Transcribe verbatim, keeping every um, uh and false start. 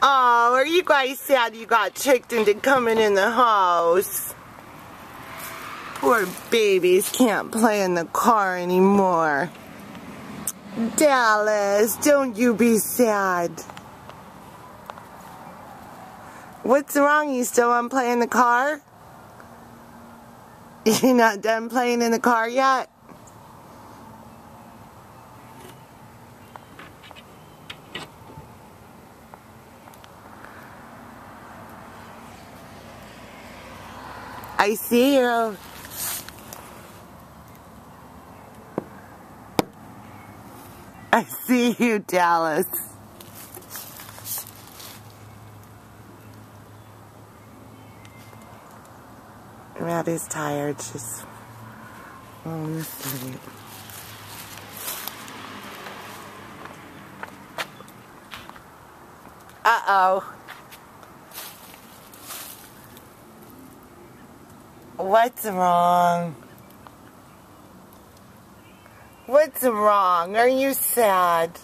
Oh, are you guys sad you got tricked into coming in the house? Poor babies can't play in the car anymore. Dallas, don't you be sad. What's wrong? You still want to play in the car? You not done playing in the car yet? I see you. I see you, Dallas. Maddie's tired. She's falling asleep. Uh-oh. What's wrong? What's wrong? Are you sad?